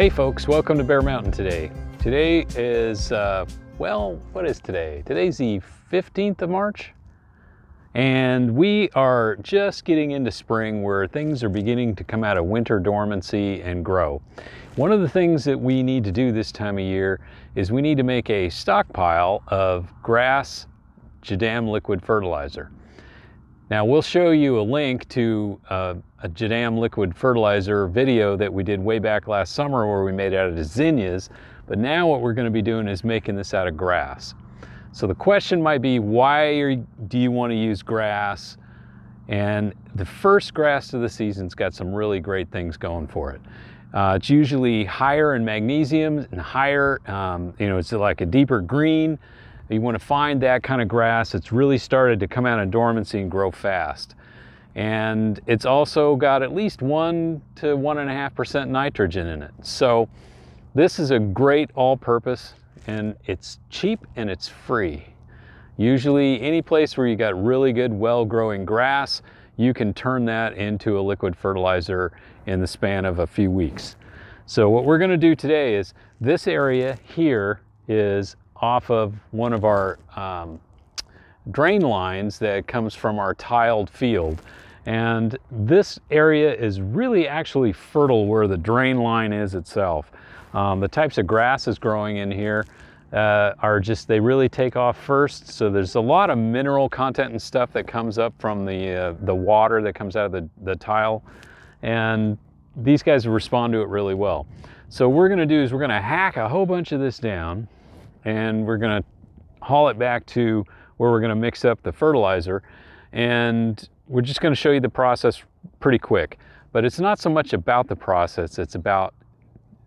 Hey folks, welcome to Bare Mountain today. Today is, well, what is today? Today's the 15th of March, and we are just getting into spring where things are beginning to come out of winter dormancy and grow. One of the things that we need to do this time of year is we need to make a stockpile of grass Jadam liquid fertilizer. Now we'll show you a link to a Jadam liquid fertilizer video that we did way back last summer where we made it out of zinnias, but now what we're going to be doing is making this out of grass. So the question might be, why do you want to use grass? And the first grass of the season's got some really great things going for it. It's usually higher in magnesium and higher, it's like a deeper green. You want to find that kind of grass that's really started to come out of dormancy and grow fast. And it's also got at least 1 to 1.5% nitrogen in it. So this is a great all-purpose, and it's cheap and it's free. Usually any place where you got really good, well-growing grass, you can turn that into a liquid fertilizer in the span of a few weeks. So what we're going to do today is, this area here is off of one of our drain lines that comes from our tiled field. And this area is really actually fertile where the drain line is itself. The types of grasses growing in here are just, they really take off first. So there's a lot of mineral content and stuff that comes up from the water that comes out of the tile. And these guys respond to it really well. So what we're gonna do is we're gonna hack a whole bunch of this down, and we're going to haul it back to where we're going to mix up the fertilizer, and we're just going to show you the process pretty quick. But it's not so much about the process, it's about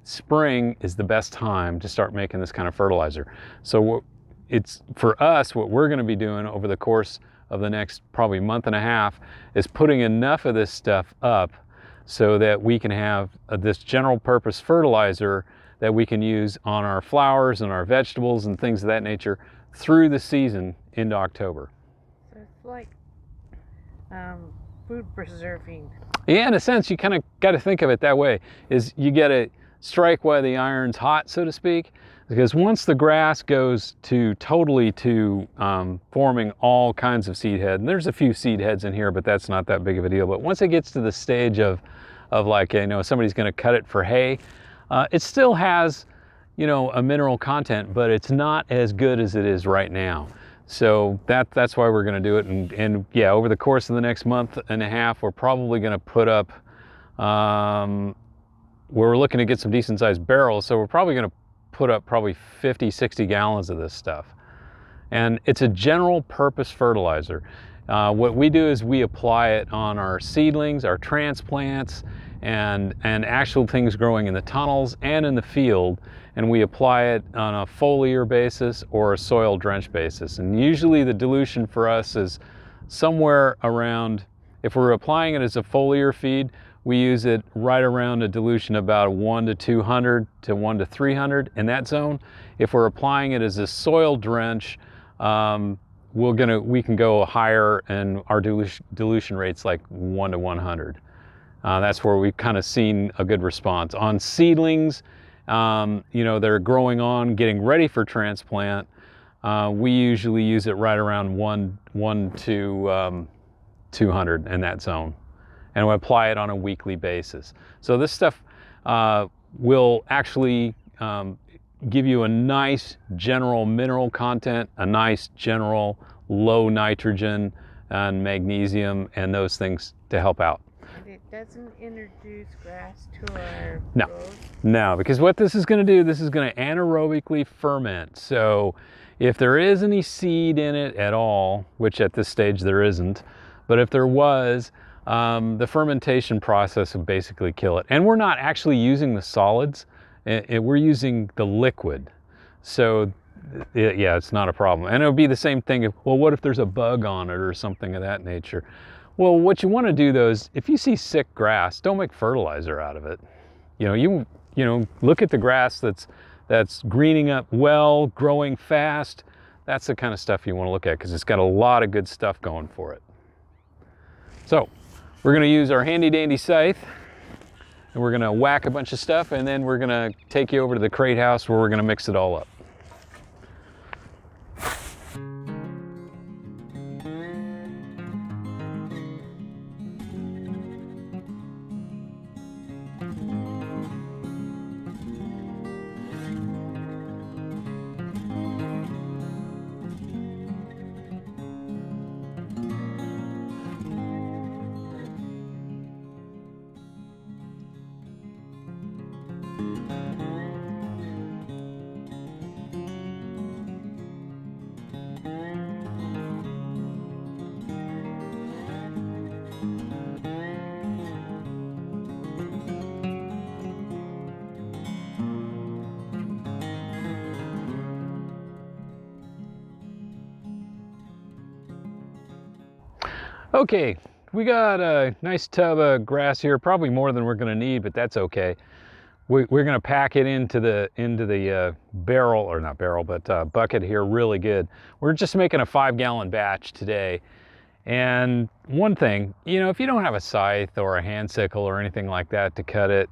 spring is the best time to start making this kind of fertilizer. So it's, for us, what we're going to be doing over the course of the next probably month and a half is putting enough of this stuff up so that we can have this general purpose fertilizer that we can use on our flowers and our vegetables and things of that nature through the season into October. So it's like food preserving. Yeah, in a sense, you kind of got to think of it that way, is you got to strike while the iron's hot, so to speak, because once the grass goes to totally to forming all kinds of seed head, and there's a few seed heads in here, but that's not that big of a deal. But once it gets to the stage of like, you know, somebody's going to cut it for hay, it still has, you know, a mineral content, but it's not as good as it is right now. So that's why we're going to do it. And yeah, over the course of the next month and a half, we're probably going to put up, we're looking to get some decent sized barrels. So we're probably going to put up probably 50, 60 gallons of this stuff. And it's a general purpose fertilizer. What we do is we apply it on our seedlings, our transplants, and actual things growing in the tunnels and in the field, and we apply it on a foliar basis or a soil drench basis. And usually the dilution for us is somewhere around, if we're applying it as a foliar feed, we use it right around a dilution about 1 to 200 to 1 to 300 in that zone. If we're applying it as a soil drench, we can go higher, and our dilution rate's like 1 to 100. That's where we've kind of seen a good response. On seedlings, they're growing on, getting ready for transplant. We usually use it right around 1 to 200 in that zone. And we apply it on a weekly basis. So this stuff will actually give you a nice general mineral content, a nice general low nitrogen and magnesium and those things to help out. It doesn't introduce grass to our growth. No, because what this is going to do, this is going to anaerobically ferment. So if there is any seed in it at all, which at this stage there isn't, but if there was, the fermentation process would basically kill it. And we're not actually using the solids, we're using the liquid. So yeah, it's not a problem. And it would be the same thing if, well, what if there's a bug on it or something of that nature? Well, what you want to do though is, if you see sick grass, don't make fertilizer out of it. You know, look at the grass that's greening up well, growing fast. That's the kind of stuff you want to look at, because it's got a lot of good stuff going for it. So we're going to use our handy dandy scythe, and we're gonna whack a bunch of stuff, and then we're gonna take you over to the crate house where we're gonna mix it all up. Okay, we got a nice tub of grass here, probably more than we're gonna need, but that's okay. We're gonna pack it into the bucket here really good. We're just making a 5-gallon batch today. And one thing, you know, if you don't have a scythe or a hand sickle or anything like that to cut it,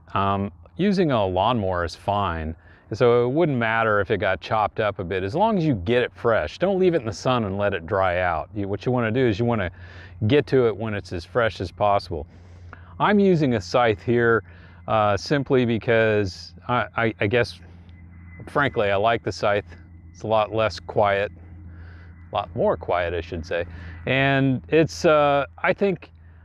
using a lawnmower is fine. So it wouldn't matter if it got chopped up a bit, as long as you get it fresh. Don't leave it in the sun and let it dry out. What you want to do is you want to get to it when it's as fresh as possible. I'm using a scythe here simply because I guess, frankly, I like the scythe. It's a lot less quiet, a lot more quiet, I should say. And it's, I tend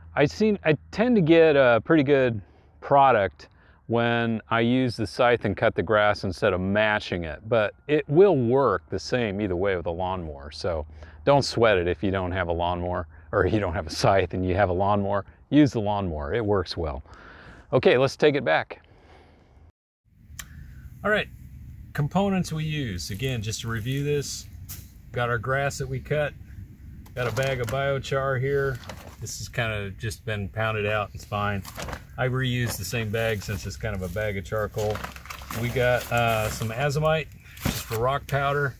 to get a pretty good product when I use the scythe and cut the grass instead of mashing it, but it will work the same either way with a lawnmower. So don't sweat it if you don't have a lawnmower, or you don't have a scythe and you have a lawnmower. Use the lawnmower, it works well. Okay, let's take it back. All right, components we use. Again, just to review this, got our grass that we cut, got a bag of biochar here. This has kind of just been pounded out, it's fine. I reused the same bag since it's kind of a bag of charcoal. We got some azomite, just for rock powder.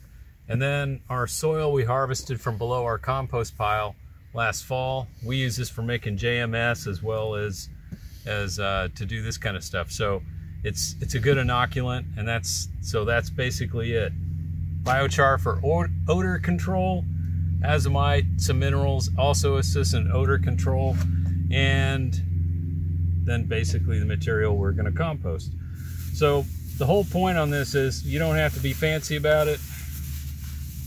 And then our soil we harvested from below our compost pile last fall. We use this for making JMS as well as to do this kind of stuff. So it's a good inoculant, and that's basically it. Biochar for odor control. Azomite, some minerals, also assist in odor control, and then basically the material we're going to compost. So the whole point on this is you don't have to be fancy about it.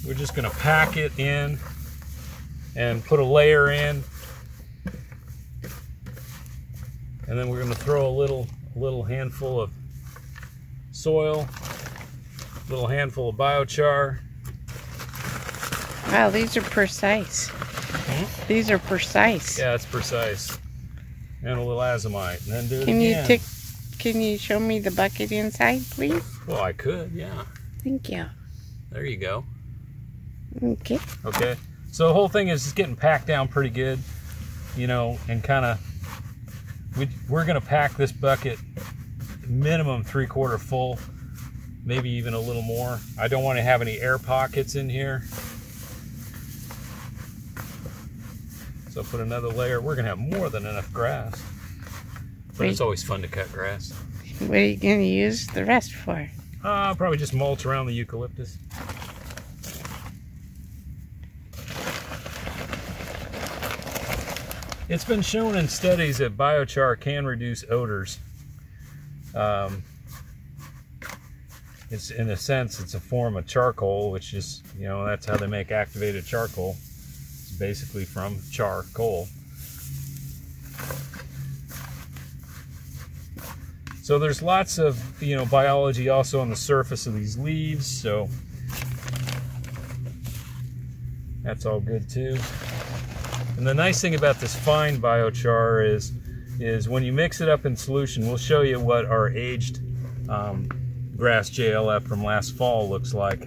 We're just going to pack it in and put a layer in, and then we're going to throw a little handful of soil, a little handful of biochar. Wow, these are precise. Mm-hmm. These are precise. Yeah, it's precise. And a little azomite. And then do it again. Can you show me the bucket inside, please? Well, I could, yeah. Thank you. There you go. Okay. Okay. So the whole thing is just getting packed down pretty good, you know, and kind of, we're going to pack this bucket minimum 3/4 full, maybe even a little more. I don't want to have any air pockets in here. So put another layer. We're gonna have more than enough grass, but it's always fun to cut grass. What are you gonna use the rest for? Probably just mulch around the eucalyptus. It's been shown in studies that biochar can reduce odors. It's, in a sense, it's a form of charcoal, which is, you know, that's how they make activated charcoal. Basically from charcoal. So there's lots of, you know, biology also on the surface of these leaves, so that's all good too. And the nice thing about this fine biochar is when you mix it up in solution, we'll show you what our aged grass JLF from last fall looks like.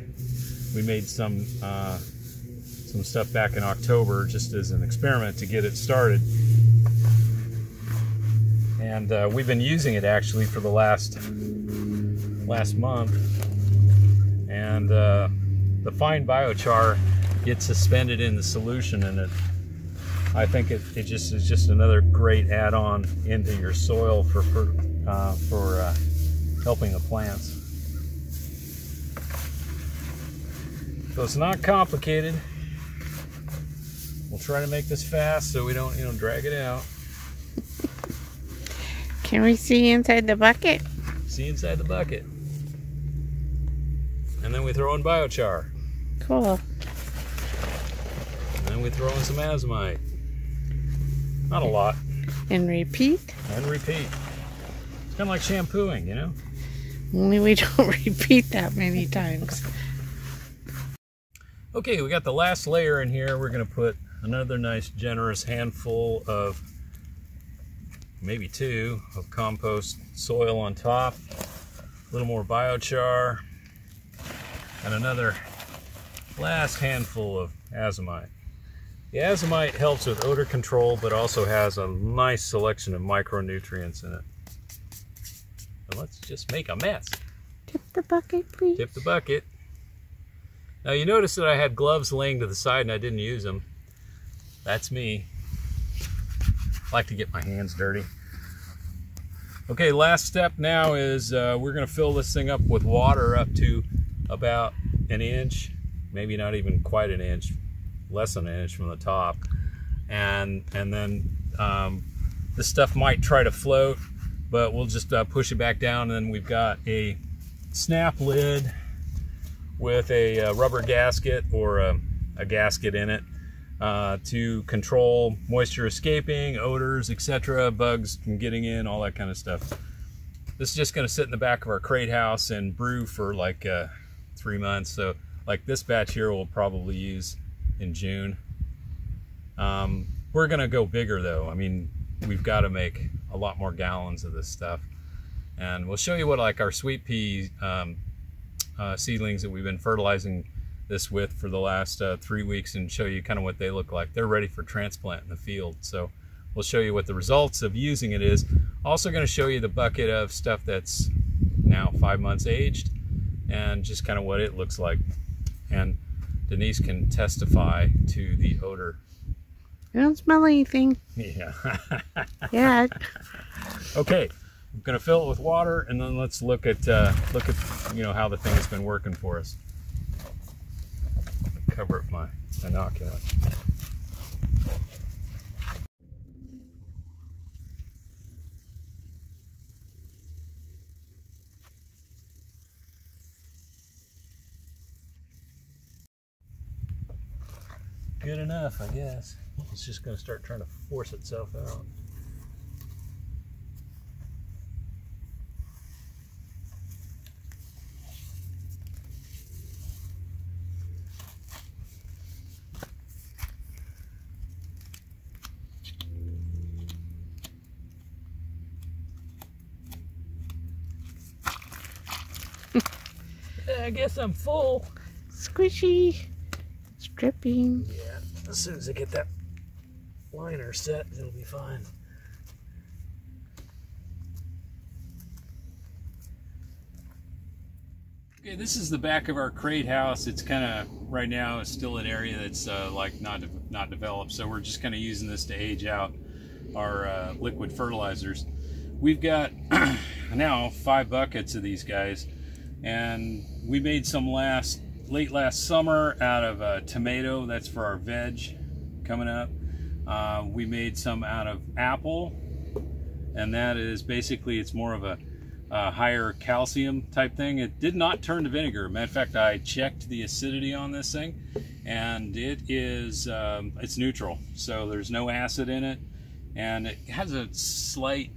We made some stuff back in October just as an experiment to get it started, and we've been using it actually for the last month, and the fine biochar gets suspended in the solution, and I think it just is another great add-on into your soil for for helping the plants. So it's not complicated. We'll try to make this fast so we don't, drag it out. Can we see inside the bucket? See inside the bucket. And then we throw in biochar. Cool. And then we throw in some azomite. Not a lot. And repeat. And repeat. It's kind of like shampooing, you know? Only we don't repeat that many times. Okay, we got the last layer in here. We're going to put another nice generous handful of, maybe two, of compost soil on top. A little more biochar. And another last handful of azomite. The azomite helps with odor control, but also has a nice selection of micronutrients in it. So let's just make a mess. Tip the bucket, please. Tip the bucket. Now you notice that I had gloves laying to the side and I didn't use them. That's me. I like to get my hands dirty. Okay, last step now is we're gonna fill this thing up with water up to about an inch, maybe not even quite an inch, less than an inch from the top. And then this stuff might try to float, but we'll just push it back down, and then we've got a snap lid with a rubber gasket or a gasket in it to control moisture escaping, odors, etc., bugs from getting in, all that kind of stuff. This is just gonna sit in the back of our crate house and brew for like 3 months. So like this batch here we'll probably use in June. We're gonna go bigger though. I mean, we've got to make a lot more gallons of this stuff. And we'll show you what like our sweet pea seedlings that we've been fertilizing this with for the last 3 weeks, and show you kind of what they look like. They're ready for transplant in the field. So we'll show you what the results of using it is. Also going to show you the bucket of stuff that's now 5 months aged and just kind of what it looks like. And Denise can testify to the odor. I don't smell anything. Yeah. Yeah. Okay. I'm gonna fill it with water, and then let's look at how the thing has been working for us. Cover up my binoculars. Good enough, I guess. It's just gonna start trying to force itself out. I guess I'm full. Squishy. It's dripping. Yeah, as soon as I get that liner set, it'll be fine. Okay, this is the back of our crate house. It's kind of, right now, it's still an area that's like not developed, so we're just kind of using this to age out our liquid fertilizers. We've got now 5 buckets of these guys. And we made some late last summer out of tomato. That's for our veg coming up. We made some out of apple, and that is basically, it's more of a higher calcium type thing. It did not turn to vinegar. Matter of fact, I checked the acidity on this thing, and it is it's neutral. So there's no acid in it, and it has a slight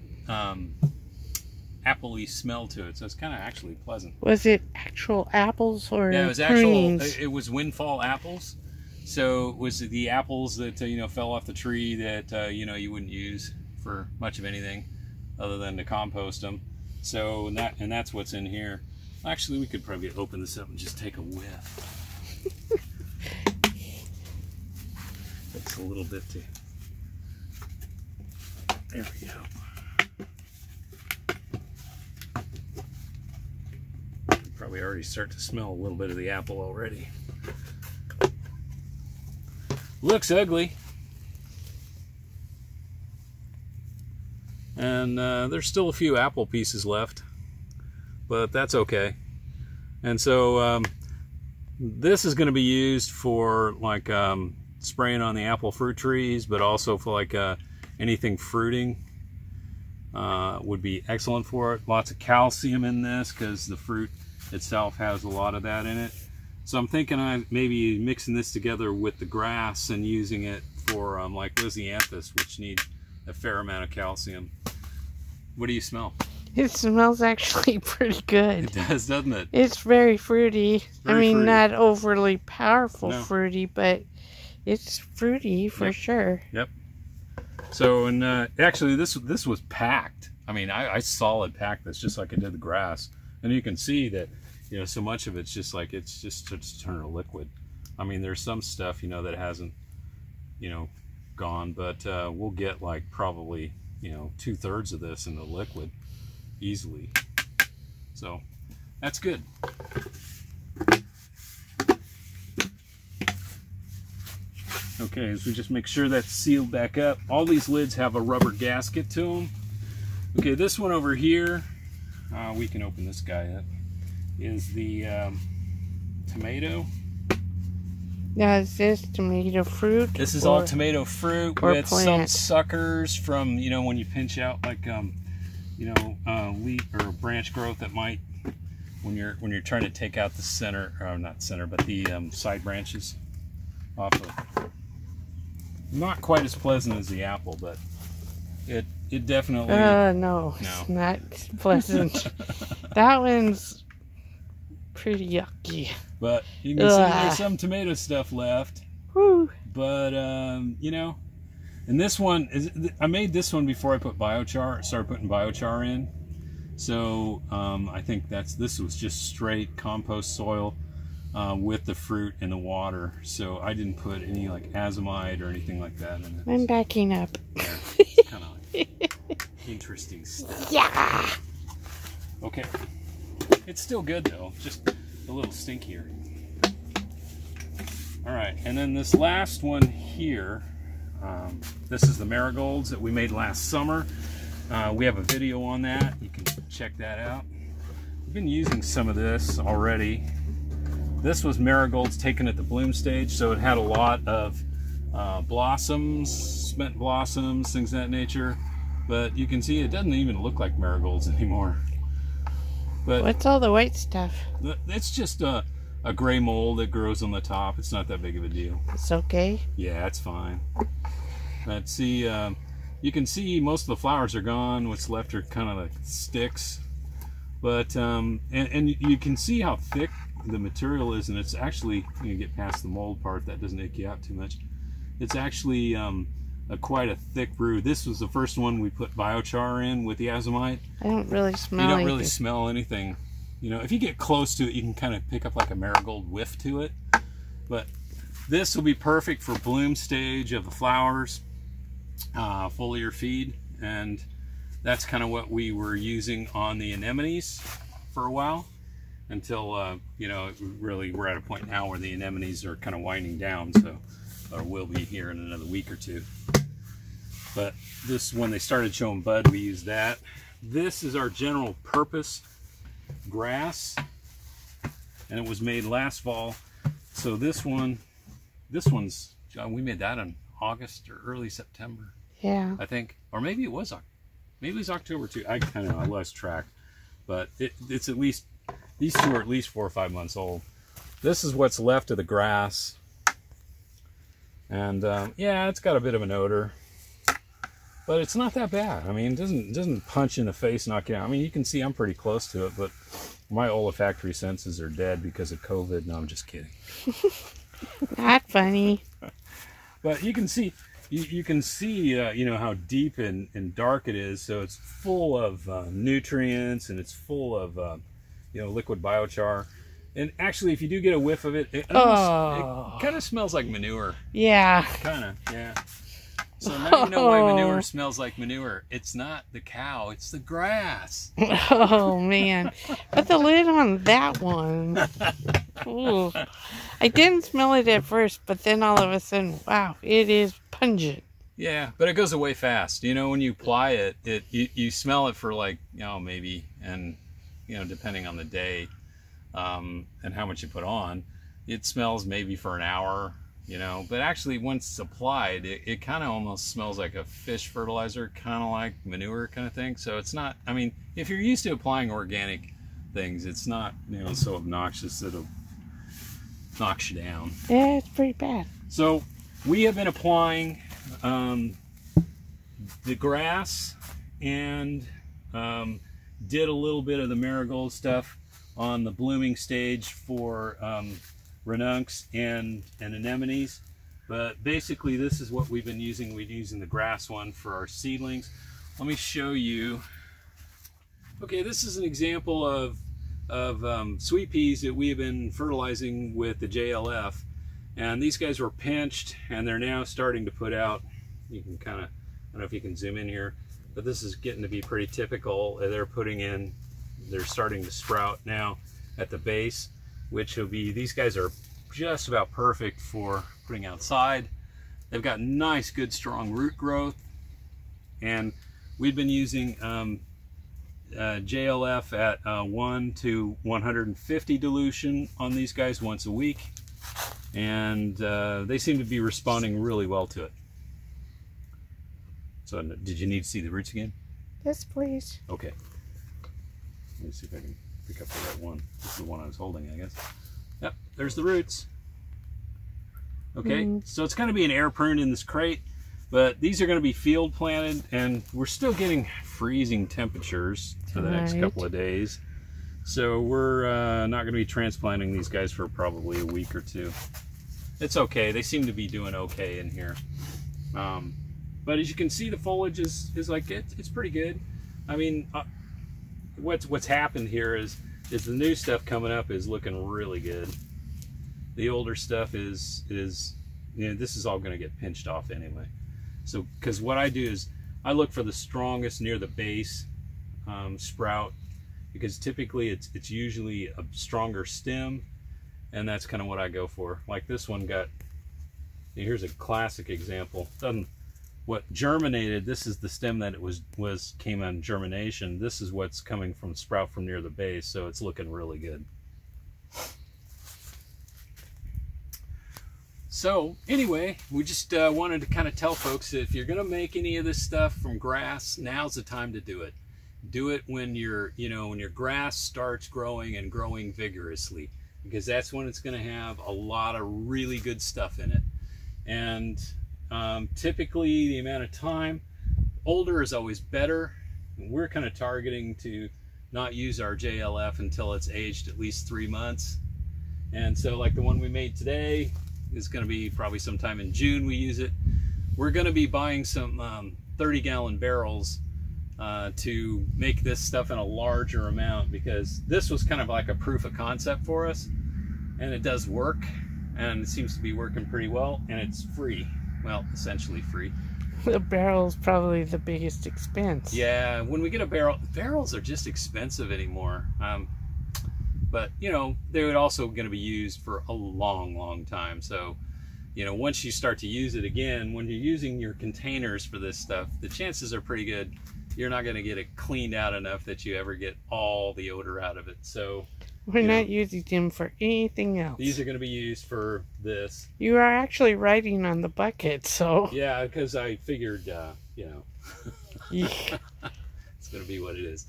appley smell to it, so it's kind of actually pleasant. Was it actual apples or? Yeah, it was actual. It was windfall apples, so it was the apples that fell off the tree that you wouldn't use for much of anything other than to compost them. So that's what's in here. Actually, we could probably open this up and just take a whiff. It's a little bit too. There we go. Probably already start to smell a little bit of the apple already. Looks ugly. and there's still a few apple pieces left, but that's okay. And so this is going to be used for like spraying on the apple fruit trees, but also for like anything fruiting would be excellent for it. Lots of calcium in this because the fruit itself has a lot of that in it. So I'm thinking I'm maybe mixing this together with the grass and using it for like lisianthus, which need a fair amount of calcium. What do you smell? It smells actually pretty good. It does, doesn't it? It's very fruity. I mean, not overly powerful fruity, but it's fruity for sure. Yep. So, and actually this was packed. I mean, I solid packed this just like I did the grass. And you can see that, you know, so much of it's just like, it's just to turn a liquid. I mean, there's some stuff, you know, that hasn't, you know, gone, but we'll get like probably, you know, 2/3 of this in the liquid easily. So that's good. Okay, so we just make sure that's sealed back up. All these lids have a rubber gasket to them. Okay, this one over here, we can open this guy up, is the tomato. Now is this tomato fruit? This is all tomato fruit with some suckers from, you know, when you pinch out like, you know, leaf or branch growth that might, when you're trying to take out the center, or not center, but the side branches off of. Not quite as pleasant as the apple, but it definitely. No, it's not pleasant. That one's pretty yucky, but you can see there's some tomato stuff left. Woo. But you know, and this one is, I made this one before I put biochar, started putting biochar in, so I think this was just straight compost soil with the fruit and the water, so I didn't put any like azomite or anything like that in it. I'm backing up. Yeah, it's kind of like interesting stuff. Yeah. Okay. It's still good though, just a little stinkier. All right, and then this last one here, this is the marigolds that we made last summer. We have a video on that. You can check that out. We've been using some of this already. This was marigolds taken at the bloom stage, so it had a lot of blossoms, spent blossoms, things of that nature. But you can see it doesn't even look like marigolds anymore. But what's all the white stuff? It's just a gray mold that grows on the top. It's not that big of a deal. It's okay. Yeah, it's fine. Let's see. You can see most of the flowers are gone. What's left are kind of like sticks. But and you can see how thick the material is, and it's actually, you know, get past the mold part. That doesn't ache you out too much. It's actually quite a thick brew. This was the first one we put biochar in with the azomite. I don't really smell anything. You don't really smell anything. You know, if you get close to it, you can kind of pick up like a marigold whiff to it. But this will be perfect for bloom stage of the flowers, foliar feed, and that's kind of what we were using on the anemones for a while until, you know, really we're at a point now where the anemones are kind of winding down, so, or will be here in another week or two. But this, when they started showing bud, we used that. This is our general purpose grass, and it was made last fall. So this one's, we made that in August or early September. Yeah. I think, or maybe it was, October too. I kind of lost track, but it's at least, these two are at least 4 or 5 months old. This is what's left of the grass. And yeah, it's got a bit of an odor. But it's not that bad. I mean, it doesn't punch in the face, knock you out. I mean, you can see I'm pretty close to it, but my olfactory senses are dead because of COVID. No, I'm just kidding. Not funny. But you can see, you can see, you know, how deep and dark it is. So it's full of nutrients, and it's full of, you know, liquid biochar. And actually, if you do get a whiff of it, it kind of smells like manure. Yeah. Kind of, yeah. So now you know why manure smells like manure. It's not the cow, it's the grass. Oh, man. Put the lid on that one. Ooh. I didn't smell it at first, but then all of a sudden, wow, it is pungent. Yeah, but it goes away fast. You know, when you apply it, you smell it for like, you know, maybe, and you know, depending on the day and how much you put on, it smells maybe for an hour. You know, but actually once it's applied, it kind of almost smells like a fish fertilizer, kind of like manure kind of thing. So it's not, I mean, if you're used to applying organic things, it's not, you know, so obnoxious that it'll knock you down. Yeah, it's pretty bad. So we have been applying the grass and did a little bit of the marigold stuff on the blooming stage for ranuncs and anemones, but basically this is what we've been using. We've been using the grass one for our seedlings. Let me show you. Okay, this is an example of sweet peas that we have been fertilizing with the JLF, and these guys were pinched and they're now starting to put out, you can kind of, I don't know if you can zoom in here, but this is getting to be pretty typical. They're putting in, they're starting to sprout now at the base, which will be, these guys are just about perfect for putting outside. They've got nice, good, strong root growth. And we've been using JLF at 1 to 150 dilution on these guys once a week. And they seem to be responding really well to it. So did you need to see the roots again? Yes, please. Okay. Let me see if I can pick up the right one. This is the one I was holding, I guess. Yep, there's the roots. Okay, so it's going to be an air pruned in this crate, but these are going to be field planted, and we're still getting freezing temperatures for the next couple of days. So we're not going to be transplanting these guys for probably a week or two. It's okay. They seem to be doing okay in here. But as you can see, the foliage is like, it's pretty good. I mean, what's happened here is the new stuff coming up is looking really good. The older stuff is you know, this is all going to get pinched off anyway. So because what I do is I look for the strongest near the base sprout, because typically it's usually a stronger stem, and that's kind of what I go for. Like this one got, here's a classic example. What germinated, this is the stem that it came on germination. This is what's coming from sprout from near the base, so it's looking really good. So anyway, we just wanted to kind of tell folks that if you're gonna make any of this stuff from grass, now's the time to do it. Do it when you're, you know, when your grass starts growing and growing vigorously, because that's when it's gonna have a lot of really good stuff in it. And typically the amount of time, older is always better. We're kind of targeting to not use our JLF until it's aged at least 3 months. And so like the one we made today is going to be probably sometime in June we use it. We're going to be buying some 30-gallon barrels to make this stuff in a larger amount, because this was kind of like a proof of concept for us, and it does work, and it seems to be working pretty well, and it's free. Well, essentially free. The barrel's probably the biggest expense. Yeah, when we get a barrel, barrels are just expensive anymore. But, you know, they're also going to be used for a long, long time. So, you know, once you start to use it again, when you're using your containers for this stuff, the chances are pretty good you're not going to get it cleaned out enough that you ever get all the odor out of it. So we're not using them for anything else. These are going to be used for this. You are actually writing on the bucket, so. Yeah, because I figured, you know, it's going to be what it is.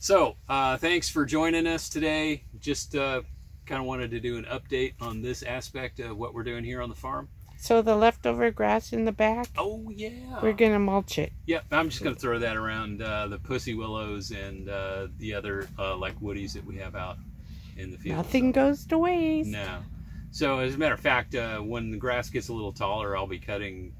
So, thanks for joining us today. Just kind of wanted to do an update on this aspect of what we're doing here on the farm. So the leftover grass in the back? Oh, yeah. We're going to mulch it. Yep, I'm just going to throw that around the pussy willows and the other, like, woodies that we have out in the field. Nothing goes to waste. No. So as a matter of fact, when the grass gets a little taller, I'll be cutting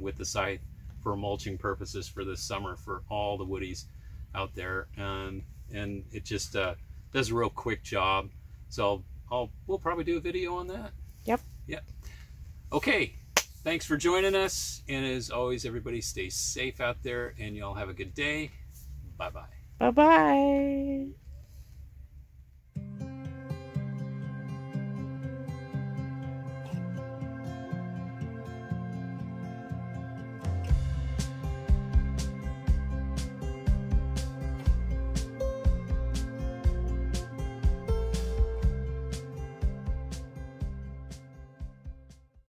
with the scythe for mulching purposes for this summer for all the woodies out there, and it just does a real quick job. So we'll probably do a video on that. Yep. Yep. Okay, thanks for joining us, and as always, everybody stay safe out there, and y'all have a good day. Bye bye. Bye bye.